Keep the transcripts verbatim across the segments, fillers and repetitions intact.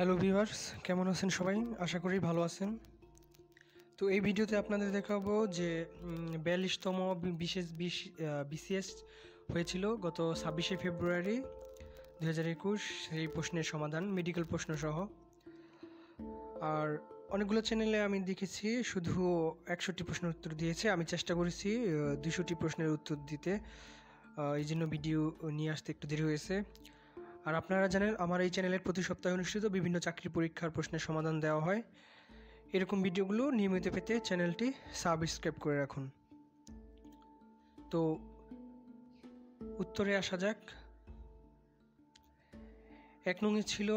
Hello viewers কেমন আছেন সবাই আশা করি ভালো আছেন তো এই ভিডিওতে আপনাদের দেখাবো যে बयालीस তম বিশেষ বিসিএস হয়েছিল গত ছাব্বিশে ফেব্রুয়ারি দুই হাজার একুশ এই প্রশ্নের সমাধান মেডিকেল প্রশ্ন সহ আর অনেকগুলো চ্যানেলে আমি দেখেছি শুধু একষট্টি প্রশ্নের উত্তর দিয়েছে আমি চেষ্টা করেছি দুইশোটি প্রশ্নের উত্তর দিতে এইজন্য ভিডিও নিয়ে আসতে একটু দেরি হয়েছে আর আপনারা জানেন আমার এই চ্যানেলের প্রতি সপ্তাহে অনুষ্ঠিত বিভিন্ন চাকরি পরীক্ষার প্রশ্নের সমাধান দেওয়া হয় এরকম ভিডিওগুলো নিয়মিত পেতে চ্যানেলটি সাবস্ক্রাইব করে রাখুন তো উত্তরে আসা যাক এক নং এ ছিল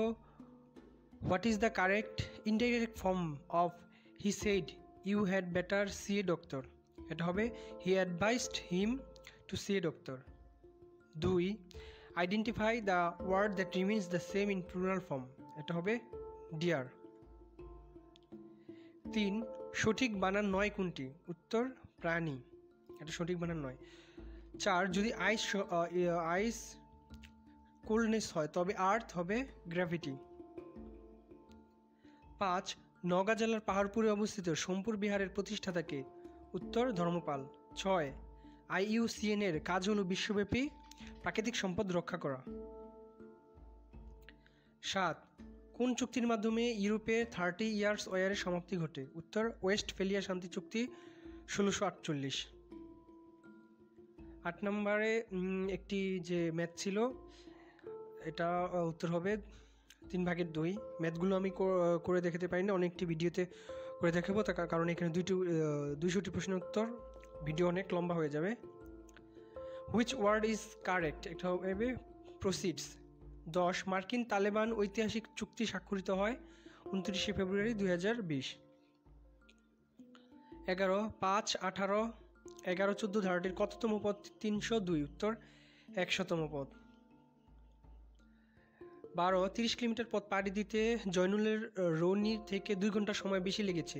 what is the correct indirect form of he said you had better see a doctor এটা হবে he advised him to see a doctor দুই Identify the word that remains the same in plural form. এটা হবে dear. তিন সঠিক বানান নয় কোনটি উত্তর প্রাণী এটা সঠিক বানান নয় চার যদি আইস আইস কোল্ডনেস হয় তবে আর্থ হবে গ্র্যাভিটি পাঁচ নওগাঁ জেলার পাহাড়পুরে অবস্থিত সোমপুর বিহারের প্রতিষ্ঠাতাকে উত্তর ধর্মপাল ছয় আইইউসিএন এর কাজ হল বিশ্বব্যাপী প্রাকৃতিক সম্পদ রক্ষা করা সাত কোন চুক্তির মাধ্যমে ইউরোপে থার্টি ইয়ার্স ওয়ারের সমাপ্তি ঘটে উত্তর ওয়েস্টফেলিয়া শান্তি চুক্তি ষোলোশো আটচল্লিশ আট নম্বরে একটি যে ম্যাথ ছিল এটা উত্তর হবে তিন ভাগের দুই ম্যাথগুলো আমি করে দেখাতে পারি না অনেকটি ভিডিওতে করে দেখাবো তার কারণ এখানে দুইটি দুইশোটি প্রশ্নের উত্তর ভিডিও অনেক লম্বা হয়ে যাবে Which word is correct? এটা হবে proceeds. দশ মার্কিন তালেবান ঐতিহাসিক চুক্তি স্বাক্ষরিত হয় উনত্রিশে ফেব্রুয়ারি দুই হাজার বিশ এগারো পাঁচ আঠারো এগারো চোদ্দো ধারাটির কততম পদ তিনশো দুই উত্তর একশোতম পদ বারো তিরিশ কিলোমিটার পথ পাড়ি দিতে জয়নুলের রনি থেকে দুই ঘন্টা সময় বেশি লেগেছে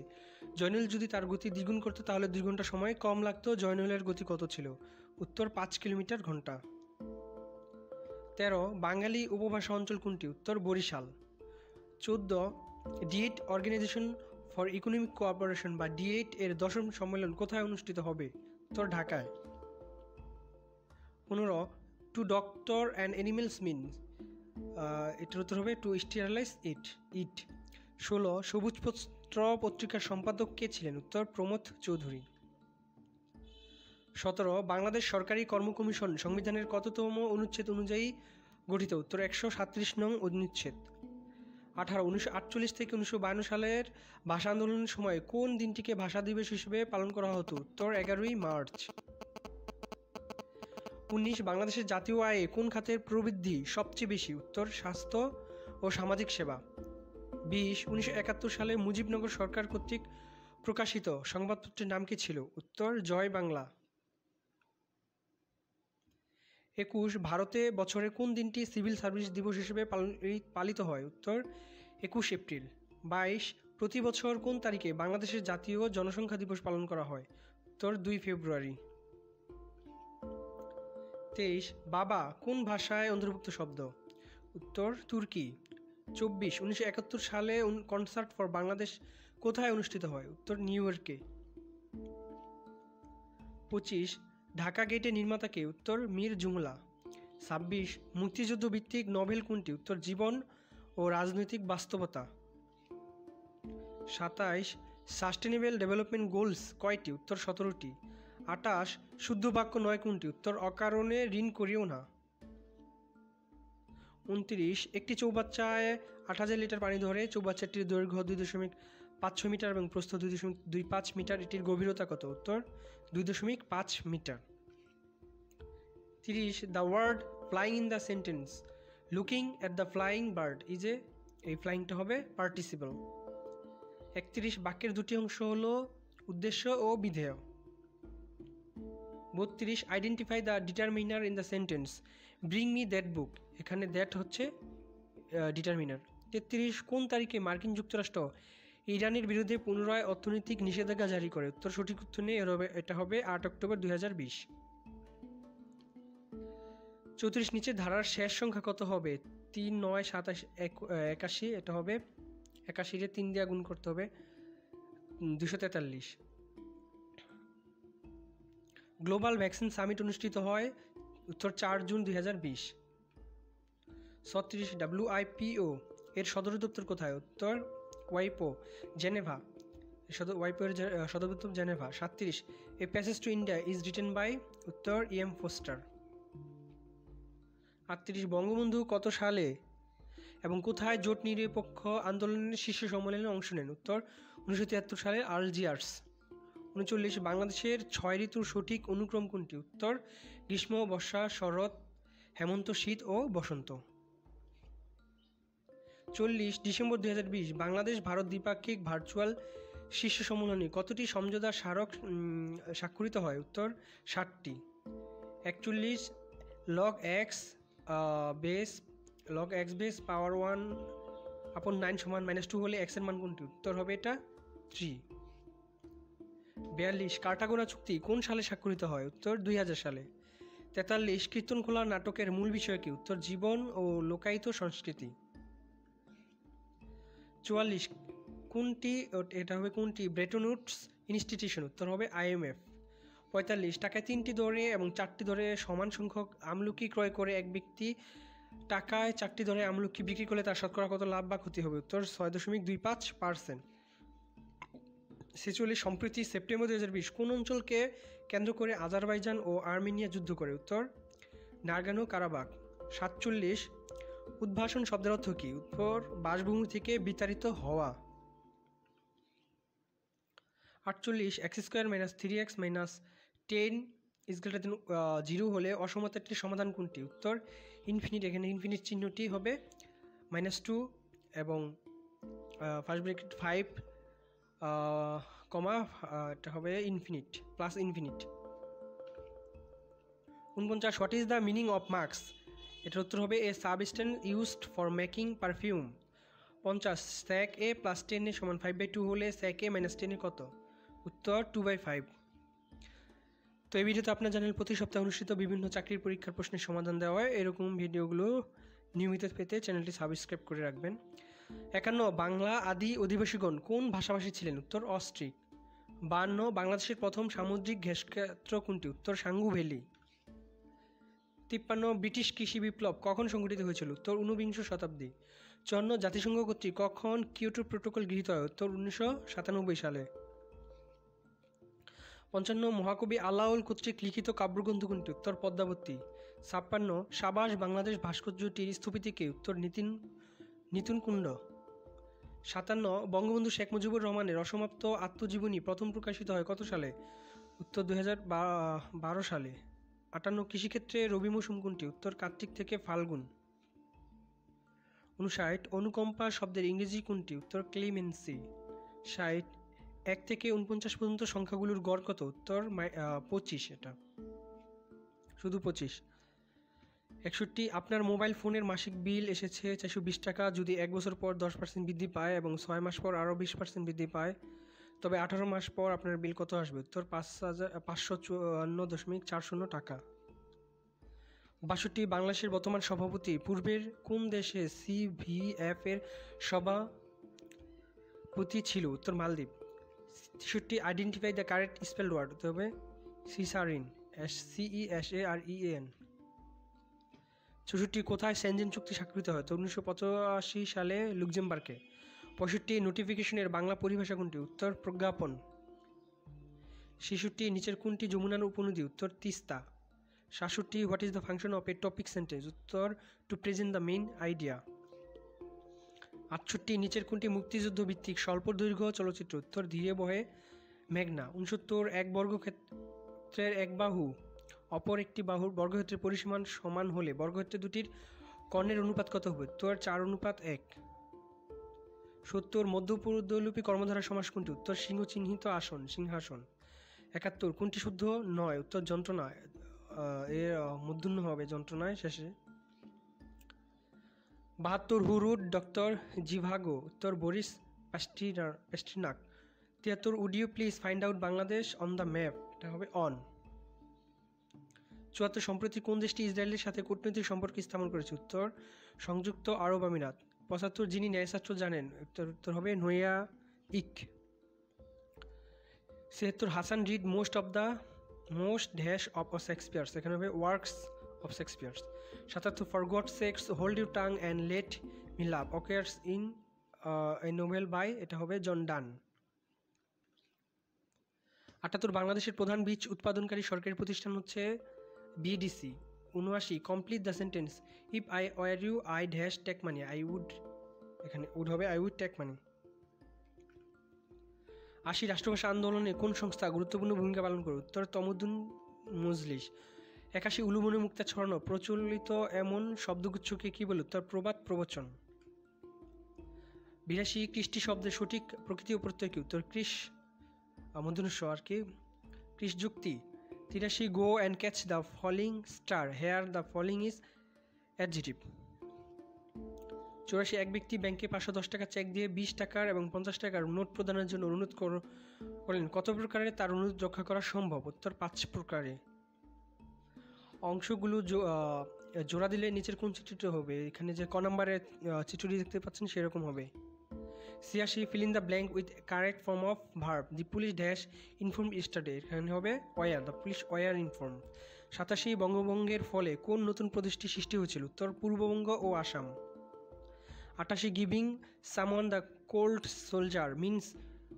জয়নুল যদি তার গতি দ্বিগুণ করতো তাহলে দুই ঘন্টা সময় কম লাগতো জয়নুলের গতি কত ছিল উত্তর পাঁচ কিলোমিটার ঘন্টা তেরো বাঙালি উপভাষা অঞ্চল কোনটি উত্তর বরিশাল চোদ্দ D eight organisation for economic cooperation বা ডিএইট এর দশম সম্মেলন কোথায় অনুষ্ঠিত হবে উত্তর ঢাকায় পনেরো to doctor and animals means এটার উত্তর হবে টু স্টেরিলাইজ ইট ইট ষোলো সবুজপত্র পত্রিকার সম্পাদক কে ছিলেন উত্তর প্রমথ চৌধুরী সতেরো বাংলাদেশ সরকারি কর্ম কমিশন সংবিধানের কততম অনুচ্ছেদ অনুযায়ী গঠিত উত্তর একশো সাঁত্রিশ নং অনুচ্ছেদ আঠারো উনিশশো আটচল্লিশ থেকে উনিশশো বায়ান্ন সালের ভাষা আন্দোলনের সময় কোন দিনটিকে ভাষা দিবস হিসেবে পালন করা হতো উত্তর এগারোই মার্চ উনিশ বাংলাদেশের জাতীয় আয়ে কোন খাতের প্রবৃদ্ধি সবচেয়ে বেশি উত্তর স্বাস্থ্য ও সামাজিক সেবা বিশ উনিশশো একাত্তর সালে মুজিবনগর সরকার কর্তৃক প্রকাশিত সংবাদপত্রের নাম কি ছিল উত্তর জয় বাংলা একুশ ভারতে বছরে কোন দিনটি সিভিল সার্ভিস দিবস হিসেবে পালিত হয় উত্তর একুশ এপ্রিল বাইশ প্রতি বছর কোন তারিখে বাংলাদেশের জাতীয় জনসংখ্যা দিবস পালন করা হয় উত্তর দুই ফেব্রুয়ারি তেইশ বাবা কোন ভাষায় অন্তর্ভুক্ত শব্দ উত্তর তুর্কি চব্বিশ উনিশশো একাত্তর সালে কনসার্ট ফর বাংলাদেশ কোথায় অনুষ্ঠিত হয় উত্তর নিউ ইয়র্কে পঁচিশ ঢাকা গেটের নির্মাতাকে উত্তর মীর জুমলা ছাব্বিশ মুক্তিযুদ্ধ ভিত্তিক নভেল কোনটি উত্তর জীবন ও রাজনৈতিক বাস্তবতা সাতাইশ সাস্টেনেবল ডেভেলপমেন্ট গোলস কয়টি উত্তর সতেরোটি আটাশ শুদ্ধ বাক্য নয় কোনটি উত্তর অকারণে ঋণ করিও না উনত্রিশ একটি চৌবাচ্চায় আট হাজার লিটার পানি ধরে চৌবাচ্চাটির দৈর্ঘ্য দুই দশমিক পাঁচ ছয় মিটার এবং প্রস্থ দুই দশমিক দুই পাঁচ মিটার এটির গভীরতা কত উত্তর দুই দশমিক পাঁচ মিটার তিরিশ the word flying in the sentence looking at the flying bird is a এই ফ্লাইংটা হবে পার্টিসিপল একত্রিশ বাক্যের দুটি অংশ হল উদ্দেশ্য ও বিধেয় বত্রিশ identify the determiner in the sentence bring me that book এখানে দ্যাট হচ্ছে ডিটারমিনার তেত্রিশ কোন তারিখে মার্কিন যুক্তরাষ্ট্র ইরানের বিরুদ্ধে পুনরায় অর্থনৈতিক নিষেধাজ্ঞা জারি করে উত্তর সঠিক উত্তর নেই এটা হবে আট অক্টোবর দুই হাজার বিশ চৌত্রিশ নিচে ধারার শেষ সংখ্যা কত হবে तीन नय सत्ाश एकाशी এটা হবে একাশি तीन दिया गुण करते हैं दुशो तेताल्लिस। ग्लोबल वैक्सीन सामिट अनुष्ठित है उत्तर चार जून दुई हज़ार बीस। छत्तीस डब्ल्यू आईपीओ एर सदर दफ्तर कोथाय उत्तर वाइपो जेनेवा वाइपो सदर दफ्तर जेनेवा। सैंतीस a passage to India is written by उत्तर ई एम फोस्टर। अड़तीस बंगबंधु कत साले एवं कोथाय जोट निरपेक्ष आंदोलन शीर्ष सम्मेलन अंश नेन उत्तर उन्नीसश तिहत्तर साले आलजियार्स। उनचल्लिस बांग्लादेशेर छय ऋतुर सठिक अनुक्रम कोनटी उत्तर ग्रीष्म बर्षा शरत हेमंत शीत और बसंत। चल्लिस डिसेम्बर दुई हजार बीस बांग्लादेश भारत द्विपाक्षिक भार्चुअल शीर्ष सम्मेलने कतटी समझोता स्मारक स्वाक्षरित है उत्तर षाटटी। एकचल्लिस log x base log x base power one upon nine समान माइनस टू हम एक्सर मान कौन उत्तर है यहाँ थ्री। बयाल्लिस काटागोरा चुक्ति कौन साले स्वाक्षरित है उत्तर दुई हज़ार साले। तेताल्लिस कीर्तनखोला नाटकेर मूल विषय की उत्तर जीवन और लोकायित संस्कृति। चुवाल्लिस कोनटी एटा हबे कोनटी ब्रेटन वुड्स इन्स्टिट्यूशन उत्तर हबे आईएमएफ। पैंताल्लिस टाकाय तीनटी दरे एबं चारटी दरे समान संख्यक आमलुकी क्रय करे एक व्यक्ति टाकाय चारटी दरे आमलुकी बिक्री करले तार शतकरा कत लाभ बा क्षति हबे उत्तर छय दशमिक दुई पाँच पार्सेंट। छियाल्लिस सम्प्रति सेप्टेम्बर दुई हज़ार बीस कोन अंचलके केंद्र करे आजारबाइजान और आर्मेनिया युद्ध करे उत्तर नागानो काराबाक। सैंताल्लिस उद्भासन शब्देर अर्थ कि उत्तर बासभूमि थेके विताड़ित हवा। अड़तालीस x square minus three x minus ten is greater than zero होले असमताटिर समाधान कोनटी उत्तर इनफिनिट एखाने इनफिनिट चिन्हटी होबे माइनस टू एवं फार्स्ट ब्रैकेट फाइव कमा एटा होबे इनफिनिट प्लस इनफिनिट। ঊনপঞ্চাশ what is the meaning of mask एटार उत्तर होबे a substance used for making perfume. पचास sec A plus tan A समान फाइव बाई टू होले sec A minus tan A कत उत्तर टू बाई फाइव। तो এই ভিডিওতে আপনার চ্যানেল প্রতি সপ্তাহে অনুষ্ঠিত বিভিন্ন চাকরির পরীক্ষার প্রশ্নের সমাধান দেওয়া হয়। এরকম ভিডিওগুলো নিয়মিত পেতে চ্যানেলটি সাবস্ক্রাইব করে রাখবেন। একান্ন বাংলা আদি অধিবাসীগণ কোন ভাষাভাষী ছিলেন উত্তর অস্ট্রিক। বাহান্ন বাংলাদেশের প্রথম সামুদ্রিক ঘেষক্ষেত্র কোনটি উত্তর সাঙ্গু ভ্যালি। তিপ্পান্ন ব্রিটিশ কৃষি বিপ্লব কখন সংঘটিত হয়েছিল উত্তর ঊনবিংশ শতাব্দী। চুয়ান্ন জাতিসংঘ কর্তৃক কখন কিয়োটো প্রোটোকল গৃহীত হয় উত্তর উনিশশো সাতানব্বই সালে। পঞ্চান্ন মহাকবি আলাওল কর্তৃক লিখিত কাব্যগ্রন্থ কোনটি উত্তর পদ্মাবতী। ছাপ্পান্ন সাবাস বাংলাদেশ ভাস্কর্যটির স্থপতিকে উত্তর নিতিন নিতুন কুণ্ড। সাতান্ন বঙ্গবন্ধু শেখ মুজিবুর রহমানের অসমাপ্ত আত্মজীবনী প্রথম প্রকাশিত হয় কত সালে উত্তর দুই হাজার বারো সালে। আটান্ন কৃষিক্ষেত্রে রবি মৌসুম কোনটি উত্তর কার্তিক থেকে ফাল্গুন। উনষাট অনুকম্পা শব্দের ইংরেজি কোনটি উত্তর ক্লিমেন্সি। ষাট এক থেকে উনপঞ্চাশ পর্যন্ত সংখ্যাগুলোর গড় কত উত্তর পঁচিশ এটা শুধু পঁচিশ। একষট্টি আপনার মোবাইল ফোনের মাসিক বিল এসেছে চারশো বিশ টাকা যদি এক বছর পর দশ পার্সেন্ট বৃদ্ধি পায় এবং ছয় মাস পর আরও বিশ পার্সেন্ট বৃদ্ধি পায় তবে আঠারো মাস পর আপনার বিল কত আসবে উত্তর পাঁচ হাজার পাঁচশো চুয়ান্ন দশমিক চার শূন্য টাকা। বাষট্টি বাংলাদেশের বর্তমান সভাপতি পূর্বের কোন দেশে সি ভি এফ এর সভাপতি ছিল উত্তর মালদ্বীপ। তেষট্টি identify the correct spell word হতে হবে cesarean S C E S A R E N. চৌষট্টি কোথায় সেনজেন চুক্তি স্বাক্ষরিত হয় তো উনিশশো পঁচাশি সালে লুক্সেমবার্গে। পঁয়ষট্টি নোটিফিকেশনের বাংলা পরিভাষা কোনটি উত্তর প্রজ্ঞাপন। ছেষট্টি নিচের কোনটি যমুনা উপনদী উত্তর তিস্তা। সাতষট্টি what is the function of a topic sentence উত্তর to present the main idea. আটষট্টি নিচের কোনটি মুক্তিযুদ্ধ ভিত্তিক স্বল্প দৈর্ঘ্য চলচ্চিত্র উত্তর ধীরে বহে মেঘনা। উনসত্তর এক বর্গক্ষেত্রের এক বাহু অপর একটি বাহুর বর্গক্ষেত্রের পরিসীমান সমান হলে বর্গক্ষেত্র দুটির কর্ণের অনুপাত কত হবে উত্তর চার অনুপাত এক। সত্তর মধ্যপদলোপী কর্মধারা সমাস কোনটি উত্তর সিংহ চিহ্নিত আসন সিংহাসন। একাত্তর কোনটি শুদ্ধ নয় উত্তর যন্ত্রণা এর মধ্যন্য হবে যন্ত্রণায় শেষে। বাহাত্তর হুরুট ডক্টর জিভাগো উত্তর বরিস প্যাস্টিনাক। তিয়াত্তর would you please find out Bangladesh on the map এটা হবে অন। চুয়াত্তর সম্প্রতি কোন দেশটি ইসরায়েলের সাথে কূটনৈতিক সম্পর্ক স্থাপন করেছে? উত্তর সংযুক্ত আরব আমিরাত। পঁচাত্তর যিনি ন্যায়শাস্ত্র জানেন, উত্তর উত্তর হবে নোয়া ইক। ছিয়াত্তর Hasan read most of the most dash of Shakespeare's, এখানে হবে ওয়ার্কস অফ শেক্সপিয়ার্স। সাতাত্তর for God sakes hold you tongue and let me love occurs in এই নোভেল বাই, এটা হবে জন ডান। আটাত্তর বাংলাদেশের প্রধান বীজ উৎপাদনকারী সরকারি প্রতিষ্ঠান হচ্ছে বিডিসি। উনআশি complete the sentence if I were you I dash take money I would, এখানে উড হবে আই উড টেক মানি। আশি রাষ্ট্রভাষা আন্দোলনে কোন সংস্থা গুরুত্বপূর্ণ ভূমিকা পালন করে? উত্তর তমদ্দুন মজলিস। একাশি উলুবনে মুক্তা ছড়ানো প্রচলিত এমন শব্দগুচ্ছকে কী বলে? উত্তর প্রবাদ প্রবচন। বিরাশি কৃষ্টি শব্দের সঠিক প্রকৃতি ও প্রত্যয় কি? উত্তর কৃষ মধ্যনুষ আর কি কৃষ যুক্তি। তিরাশি go and catch the falling star here the falling is adjective. চুরাশি এক ব্যক্তি ব্যাংকে পাঁচশো দশ টাকা চেক দিয়ে বিশ টাকার এবং পঞ্চাশ টাকার নোট প্রদানের জন্য অনুরোধ করলেন, কত প্রকারে তার অনুরোধ রক্ষা করা সম্ভব? উত্তর পাঁচ প্রকারে। অংশগুলো জোড়া দিলে নিচের কোন চিঠিটি হবে? এখানে যে ক নাম্বারের চিঠিটি দেখতে পাচ্ছেন সেরকম হবে। ছিয়াশি fill in the blank with correct form of verb the police dash inform us today, এখানে হবে were the police were inform. সাতাশি বঙ্গভঙ্গের ফলে কোন নতুন প্রদেশটি সৃষ্টি হয়েছিল? উত্তর পূর্ববঙ্গ ও আসাম। আটাশি giving someone the cold shoulder means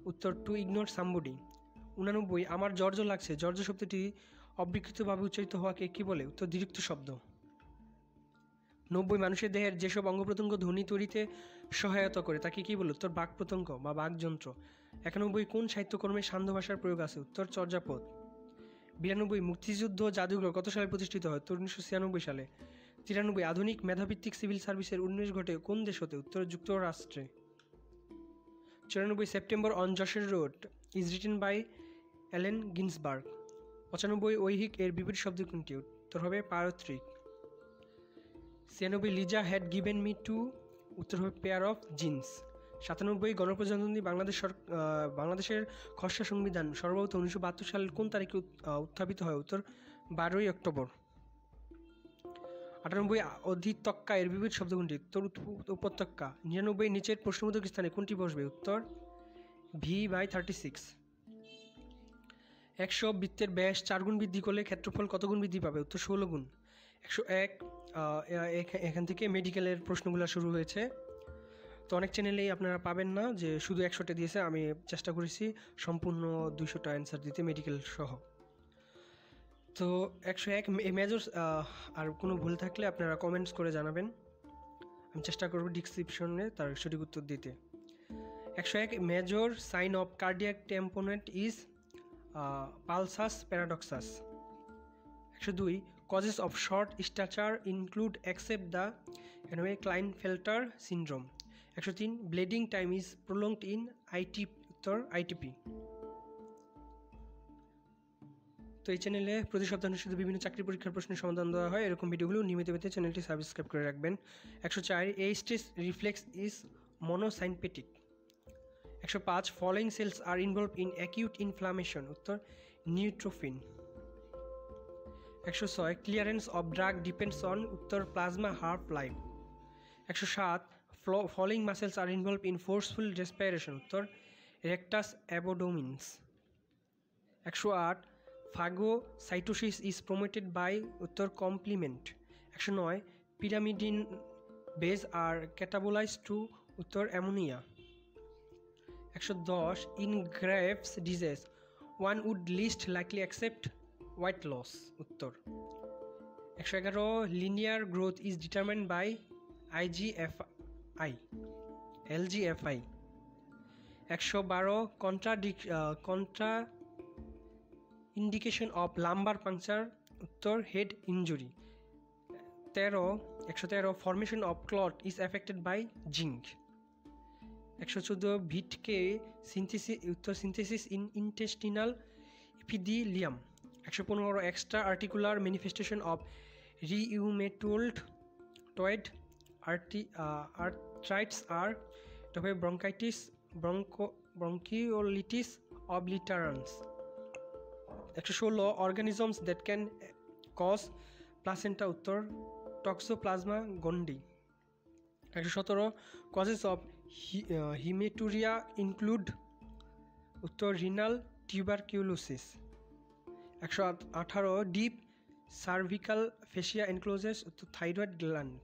উত্তর টু ইগনোর সামবডি। উনানব্বই আমার জর্জ লাগছে জর্জ শব্দটি অবিকৃতভাবে উচ্চারিত হওয়াকে কী বলে? উত্তর দীর্ঘ শব্দ। নব্বই মানুষের দেহের যেসব অঙ্গ প্রত্যঙ্গ ধ্বনি তৈরিতে সহায়তা করে তাকে কী বলে? উত্তর বাক প্রত্যঙ্গ বা বাকযন্ত্র। একানব্বই কোন সাহিত্যকর্মে সান্ধ্য ভাষার প্রয়োগ আছে? উত্তর চর্যাপদ। বিরানব্বই মুক্তিযুদ্ধ জাদুঘর কত সালে প্রতিষ্ঠিত হয়? উত্তর উনিশশো ছিয়ানব্বই সালে। তিরানব্বই আধুনিক মেধাভিত্তিক সিভিল সার্ভিসের উন্নয়ন ঘটে কোন দেশ হতে? উত্তর যুক্তরাষ্ট্রে। চুরানব্বই September on Jessore road is written by Allen Ginsberg. পঁচানব্বই ঐহিক এর বিপরীত শব্দ কোনটি? উত্তর হবে পারত্রিক। ছিয়ানব্বই Liza had given me to উত্তর হবে পেয়ার অফ জিন্স। সাতানব্বই গণপ্রজাতন্ত্রী বাংলাদেশ বাংলাদেশের খসড়া সংবিধান সর্বত উনিশশো বাহাত্তর সালের কোন তারিখে উত্থাপিত হয়? উত্তর বারোই অক্টোবর। আটানব্বই অধিতক্কা এর বিপরীত শব্দ কোনটি? উত্তর উপত্যকা। নিরানব্বই নিচের প্রশ্নবোধক স্থানে কোনটি বসবে? উত্তর ভি বাই থার্টি সিক্স। একশো বৃত্তের ব্যাস চার গুণ বৃদ্ধি করলে ক্ষেত্রফল কত গুণ বৃদ্ধি পাবে? উত্তর ষোলো গুণ। একশো এক এখান থেকে মেডিকেলের প্রশ্নগুলো শুরু হয়েছে, তো অনেক চ্যানেলেই আপনারা পাবেন না যে শুধু একশোটা দিয়েছে, আমি চেষ্টা করেছি সম্পূর্ণ দুইশোটা অ্যান্সার দিতে মেডিকেল সহ। তো একশো এক মেজর আর কোনো ভুল থাকলে আপনারা কমেন্টস করে জানাবেন, আমি চেষ্টা করব ডিসক্রিপশনে তার সঠিক উত্তর দিতে। একশো এক major sign of cardiac tamponade is pulsus paradoxus. একশো দুই causes of short stature include except the anyway Klinefelter syndrome. একশো তিন bleeding time is prolonged in IT উত্তর আইটিপি। তো এই চ্যানেলে প্রতি সপ্তাহ অনুষ্ঠিত বিভিন্ন চাকরি পরীক্ষার প্রশ্নের সমাধান দেওয়া হয়, এরকম ভিডিওগুলো নিয়মিত পেতে চ্যানেলটি সাবস্ক্রাইব করে রাখবেন। একশো চার এই স্ট্রেস রিফ্লেক্স ইজ মনোসাইম্পেটিক। একশো পাঁচ following cells are involve in acute inflammation উত্তর নিউট্রোফিন। একশো ছয় clearance of drug depends on উত্তর প্লাজমা হাফ লাইফ। একশো সাত following muscles are involve in forceful respiration উত্তর রেক্টাস অ্যাবোডোমিনস। একশো আট ফাগোসাইটোসিস ইজ প্রমোটেড বাই উত্তর কমপ্লিমেন্ট। একশো নয় পিরামিডিন বেজ আর ক্যাটাবোলাইজ টু উত্তর অ্যামোনিয়া। একশো দশ in Graves disease one would least likely accept weight loss উত্তর। একশো এগারো linear growth is determined by IGF I LGF I. একশো বারো contradict contra indication of lumbar puncture উত্তর হেড ইঞ্জুরি। তেরো একশো তেরো formation of clot is affected by zinc. একশো চোদ্দো ভিটকে সিনথেসিস উত্তর সিনথেসিস ইন ইন্টেস্টিনাল ইপিডিলিয়াম। একশো পনেরো extra articular manifestation of rheumatoid RT arthritis are তবে ব্রঙ্কাইটিস ব্রঙ্কো ব্রঙ্কিওলিটিস অবলিটারান্স। একশো ষোলো organisms that can cross placenta উত্তর Toxoplasma gondii. একশো সতেরো কজেস অফ হিমেটুরিয়া ইনক্লুড উত্তর রিনাল টিউবারকিউলোসিস। একশো আঠারো ডিপ সার্ভিকাল ফেসিয়া ইনক্লোজেস উত্তর থাইরয়েড গ্ল্যান্ড।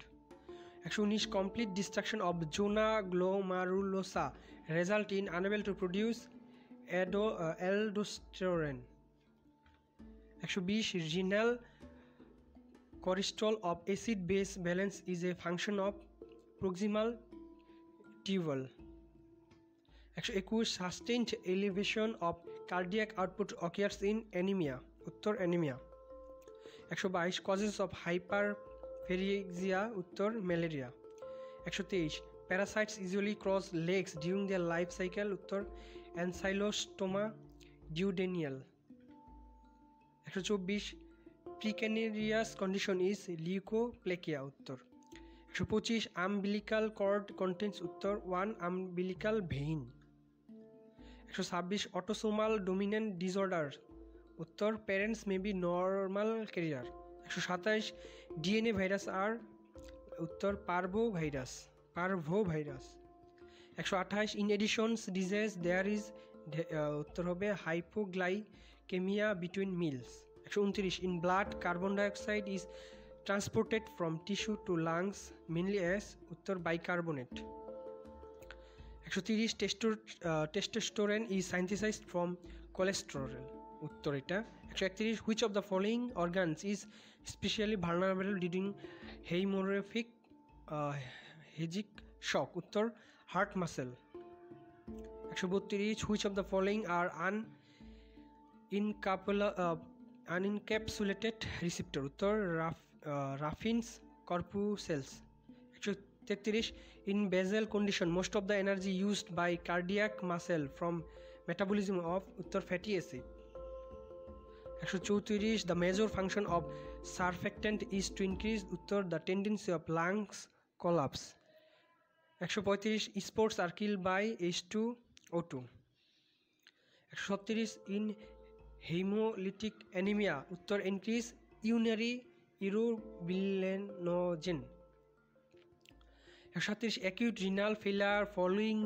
একশো উনিশ complete destruction of zona glomerulosa result in unable to produce ado aldosterone. একশো বিশ renal control of acid base balance is a function of proximal tubule. একশো একুশ sustained elevation of cardiac output occurs in anaemia উত্তর anaemia. একশো বাইশ causes of hyper ফেরিজিয়া উত্তর malaria. একশো তেইশ parasites usually cross legs during their life cycle উত্তর Ancylostoma ডিউডেনিয়াল। একশো চব্বিশ প্রিকেনেরিয়াস কন্ডিশন ইজ লিউকোপ্লেকিয়া উত্তর। একশো পঁচিশ আমবিলিকাল কর্ড কন্টেন্স উত্তর ওয়ান আমবিলিকাল ভেইন। একশো ছাব্বিশ অটোসোমাল ডোমিনেন্ট ডিসঅর্ডার উত্তর parents may be normal carrier. একশো সাতাইশ ডিএনএ ভাইরাস আর উত্তর পার্ভো ভাইরাস পার্ভো ভাইরাস। একশো আঠাইশ in Addison's disease there is উত্তর হবে হাইপোগ্লাইকেমিয়া বিটুইন মিলস। একশো উনত্রিশ in blood carbon dioxide is transported from tissue to lungs mainly as উত্তর বাইকার্বনেট। একশো তিরিশ টেস্টোস্টেরন ইজ সাইন্থেসাইজড ফ্রম কোলেস্টেরল উত্তর এটা। একশো একত্রিশ which of the following organs is specially vulnerable during হেমোরেফিক হেজিক shock উত্তর হার্ট মাসেল। একশো বত্রিশ which of the following are An ইনকাপলা unencapsulated receptor উত্তর রাফ রাফিনস কর্পুসেলস। একশো তেত্রিশ in basal condition most of the energy used by cardiac muscle from metabolism of উত্তর fatty acid. একশো চৌত্রিশ the major function of surfactant is to increase উত্তর the tendency of lungs collapse. একশো পঁয়ত্রিশ spores are kill by H two O two. একশো ছত্রিশ in haemolytic anaemia উত্তর increase urinary urobilinogen. একশো সাতত্রিশ acute renal failure following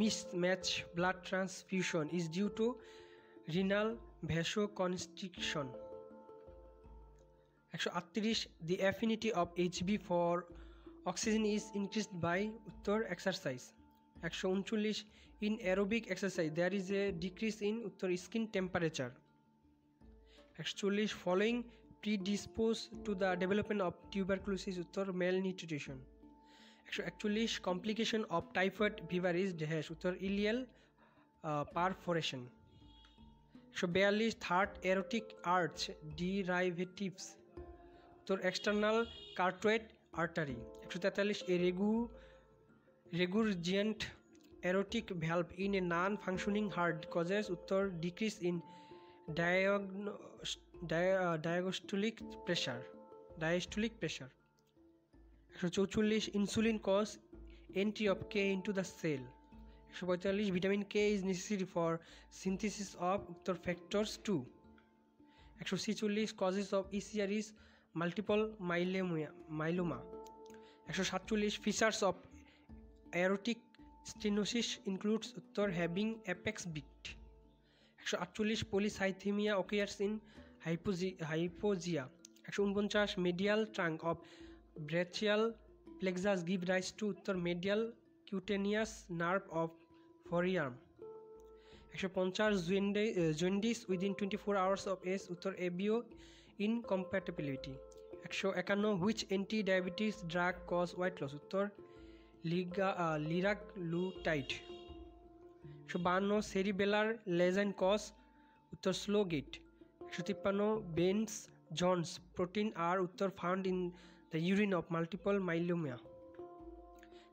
mismatch blood transfusion is due to renal vasoconstriction. একশো আটত্রিশ the affinity of Hb for oxygen is increased by উত্তর exercise. একশো উনচল্লিশ in aerobic exercise there is a decrease in উত্তর skin temperature. একশো চল্লিশ following predispose to the development of tuberculosis উত্তর malnutrition. একশো একচল্লিশ complication of typhoid fever is dash উত্তর ইলিয়াল পারফোরেশন। একশো বিয়াল্লিশ থার্ড এরোটিক আর্চ ডিরাইভেটিভস উত্তর এক্সটার্নাল কার্টোয়েড আর্টারি। একশো তেতাল্লিশ a regu regurgitant aortic valve in a non functioning heart causes উত্তর decrease in ডায়াগনো diastolic pressure diastolic pressure. একশো চৌচল্লিশ insulin cause entry of K into the cell. একশো পঁয়তাল্লিশ vitamin K is necessary for synthesis of উত্তর factors two. একশো ছিচল্লিশ causes of ESR is multiple মাইলেমিয়া myeloma. একশো সাতচল্লিশ features of aortic stenosis includes উত্তর হ্যাভিং অ্যাপেক্স বিট। একশো আটচল্লিশ পলিসাইথেমিয়া অকিয়ার্স ইন হাইপোজি হাইপোজিয়া। একশো উনপঞ্চাশ medial trunk of brachial plexus give rise to উত্তর medial cutaneous nerve of forearm. একশো পঞ্চাশ jaundice within twenty four hours of S উত্তর এবিও ইনকম্প্যাটেবিলিটি। একশো একান্ন which anti diabetes drug cause weight loss উত্তর লিগা লিরাক লুটাইড। একশো বাহান্ন cerebellar lesion cause উত্তর স্লো গিট। একশো তিপ্পান্ন বেন্স জনস প্রোটিন আর উত্তর found in the urine of multiple myeloma.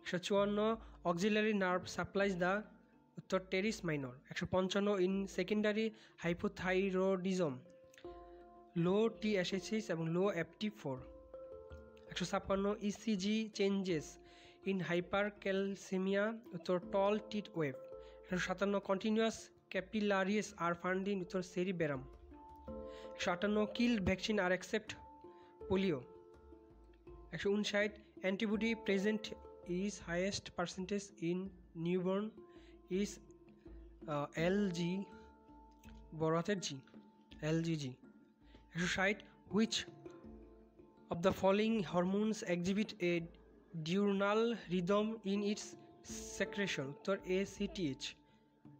একশো চুয়ান্ন অক্সিলারি নার্ভ সাপ্লাইজ দ্য উত্তর টেরিস মাইনর। একশো পঞ্চান্ন ইন সেকেন্ডারি হাইপোথাইরয়েডিজম লো টি অ্যাসেসিস এবং লো অ্যাপটি ফোর। একশো ছাপ্পান্ন ECG changes in hyper calcaemia উত্তর টল টিট ওয়েভ। একশো সাতান্ন continuous capillaries are found in উত্তর সেরিবেরাম। একশো আটান্ন kill vaccine are accept polio. একশো উনষাট antibody present is highest percentage in newborn is L G বড় হাতের জি এল জি জি। একশো ষাট which of the following hormones exhibit a diurnal rhythm in its secretion উত্তর A C T H.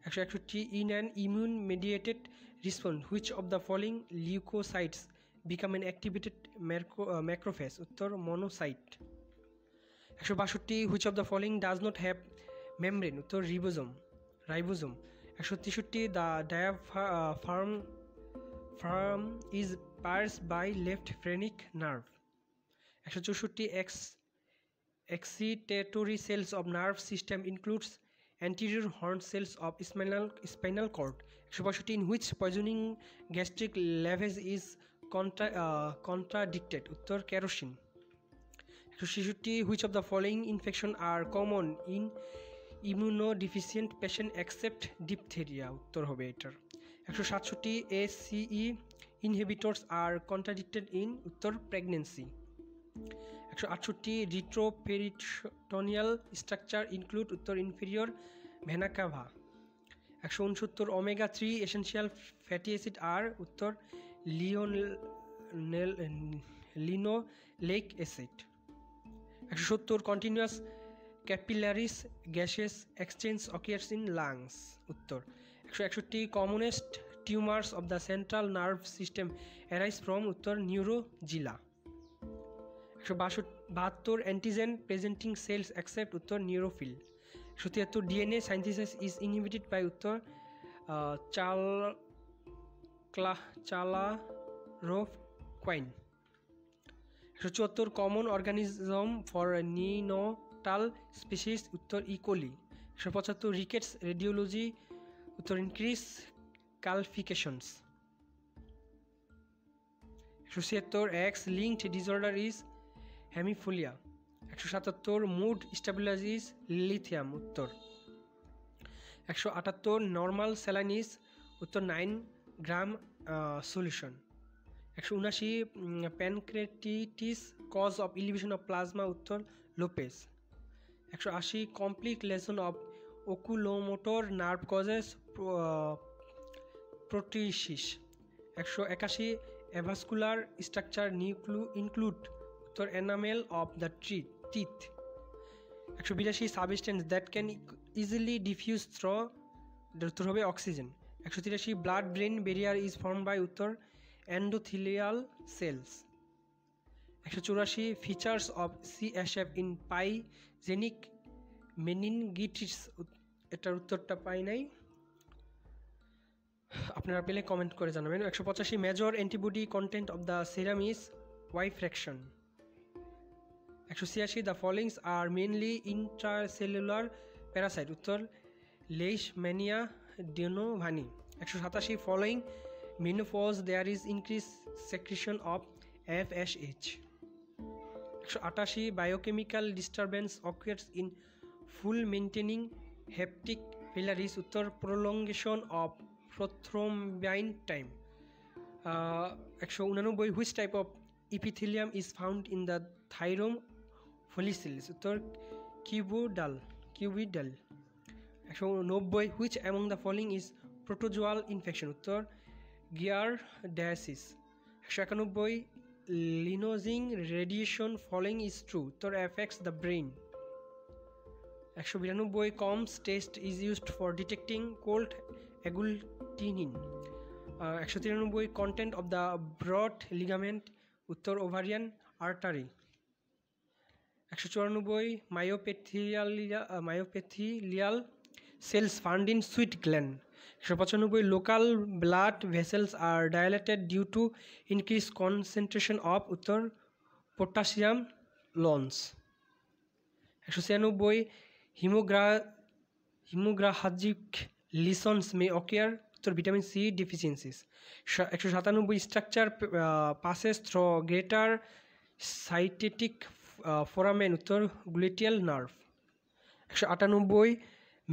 একশো একষট্টি in an immune mediated response which of the following leucocytes become an activated macro macrophage উত্তর monocyte. একশো বাষট্টি which of the following does not have membrane উত্তর ribosome ribosome. একশো তেষট্টি the ডায়াফার্ম farm is pierced by left phrenic nerve. একশো চৌষট্টি x excitatory cells of nerve system includes anterior horn cells of spinal spinal cord one sixty-five in which poisoning gastric lavage is contra, uh, contradicted uttor kerosene one sixty-six which of the following infection are common in immunodeficient patient except diphtheria uttor hobe etar one sixty-seven A C E inhibitors are contradicted in uttor pregnancy। একশো আটষট্টি retroperitoneal structure include উত্তর inferior vena cava. একশো উনসত্তর omega three essential fatty acid are উত্তর Leone linoleic acid. একশো সত্তর continuous capillaries gases exchange occurs in lungs উত্তর। একশো একষট্টি commonest tumours of the central nervous system arise from উত্তর নিউরোজিলা। একশো বাহাত্তর অ্যান্টিজেন প্রেজেন্টিং সেলস অ্যাকসেপ্ট উত্তর নিউরোফিল। একশো তিয়াত্তর DNA synthesis is inhibited by উত্তর চাল ক্লা চালারোফাইন। একশো চুয়াত্তর common organism for neonatal sepsis উত্তর ইকোলি। একশো পঁচাত্তর রিকেটস রেডিওলজি উত্তর ইনক্রিজ ক্যালফিকেশনস। একশো ছিয়াত্তর এক্স লিঙ্কড ডিসঅর্ডার ইজ হেমিফোলিয়া। একশো সাতাত্তর মুড স্টেবিলাইজার ইজ লিথিয়াম উত্তর। একশো আটাত্তর নর্মাল স্যালাইন ইজ উত্তর নাইন গ্রাম সলিউশন। একশো উনাশি pancreatitis cause of elevation of plasma উত্তর লোপেজ। একশো আশি complete lesion of oculomotor nerve causes ptosis. একশো একাশি অ্যাভাসকুলার স্ট্রাকচার নিউক্লু ইনক্লুড উত্তর enamel of the tree teeth. একশো বিরাশি substance that can easily diffuse through উত্তর হবে অক্সিজেন। একশো তিরাশি blood brain barrier is form by উত্তর অ্যান্ডোথিলিয়াল সেলস। একশো চুরাশি features of CSF in pyogenic meningitis এটার উত্তরটা পাই নাই, আপনারা পেলে কমেন্ট করে জানাবেন। একশো পঁচাশি major antibody content of the serum is Y fraction. একশো ছিয়াশি the followings are mainly intracellular parasite উত্তর লেইশম্যানিয়া ডোনোভানি। একশো সাতাশি following menopause there is increase secretion of F S H. একশো আটাশি biochemical disturbance occurs in fulminating hepatic failure is উত্তর prolongation of prothrombin time. একশো উনানব্বই which type of epithelium is found in the thyroid follicles উত্তর cuboidal cuboidal. একশো নব্বই which among the following is protozoal infection উত্তর giardiasis. একশো একানব্বই লিনোজিং radiation following is true উত্তর অ্যাফেক্টস দ্য ব্রেন। একশো বিরানব্বই Coombs test is used for detecting cold agglutinin. একশো তিরানব্বই content of the broad ligament উত্তর ওভারিয়ান আর্টারি। একশো চুরানব্বই মায়োপ্যাথিয়ালিয়া myoepithelial cells found in sweat gland. একশো পঁচানব্বই local blood vessels are dilated due to increase concentration of উত্তর potassium লঞ্চ। একশো ছিয়ানব্বই হিমোগ্রা হিমোগ্রাহাজিক লিসনস মে অকেয়ার উত্তর ভিটামিন সি ডিফিসিয়েন্সিস। একশো সাতানব্বই structure passes through greater sciatic foramen উত্তর গ্লুটিয়াল নার্ভ। একশো আটানব্বই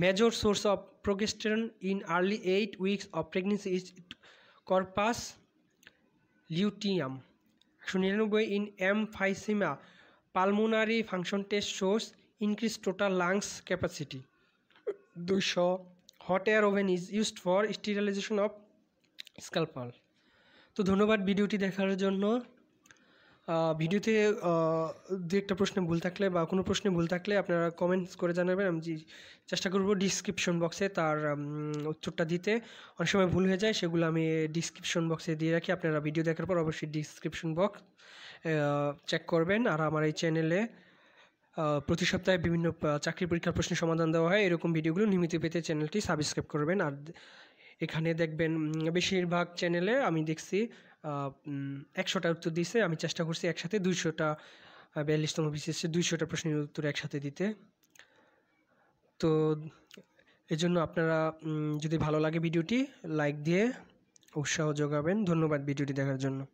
major source of progesterone in early eight weeks of pregnancy is corpus luteum. one ninety-nine in emphysema, pulmonary function test shows increased total lungs capacity. two hundred hot air oven is used for sterilization of scalpel. तो धन्यवाद भिडियोटी देखार जोन्नो ভিডিওতে দুই একটা প্রশ্ন ভুল থাকলে বা কোনো প্রশ্নে ভুল থাকলে আপনারা কমেন্টস করে জানাবেন আমি চেষ্টা করব ডেসক্রিপশন বক্সে তার উত্তরটা দিতে অনেক সময় ভুল হয়ে যায় সেগুলো আমি ডেসক্রিপশন বক্সে দিয়ে রাখি আপনারা ভিডিও দেখার পর অবশ্যই ডেসক্রিপশন বক্স চেক করবেন আর আমার এই চ্যানেলে প্রতি সপ্তাহে বিভিন্ন চাকরি পরীক্ষার প্রশ্ন সমাধান দেওয়া হয় এরকম ভিডিওগুলো নিয়মিত পেতে চ্যানেলটি সাবস্ক্রাইব করবেন আর এখানে দেখবেন বেশিরভাগ চ্যানেলে আমি দেখছি একশোটা উত্তর দিয়েছে আমি চেষ্টা করছি একসাথে দুইশোটা বিয়াল্লিশতম বিসিএসের দুইশোটা প্রশ্নের উত্তর একসাথে দিতে তো এজন্য আপনারা যদি ভালো লাগে ভিডিওটি লাইক দিয়ে উৎসাহ যোগাবেন ধন্যবাদ ভিডিওটি দেখার জন্য।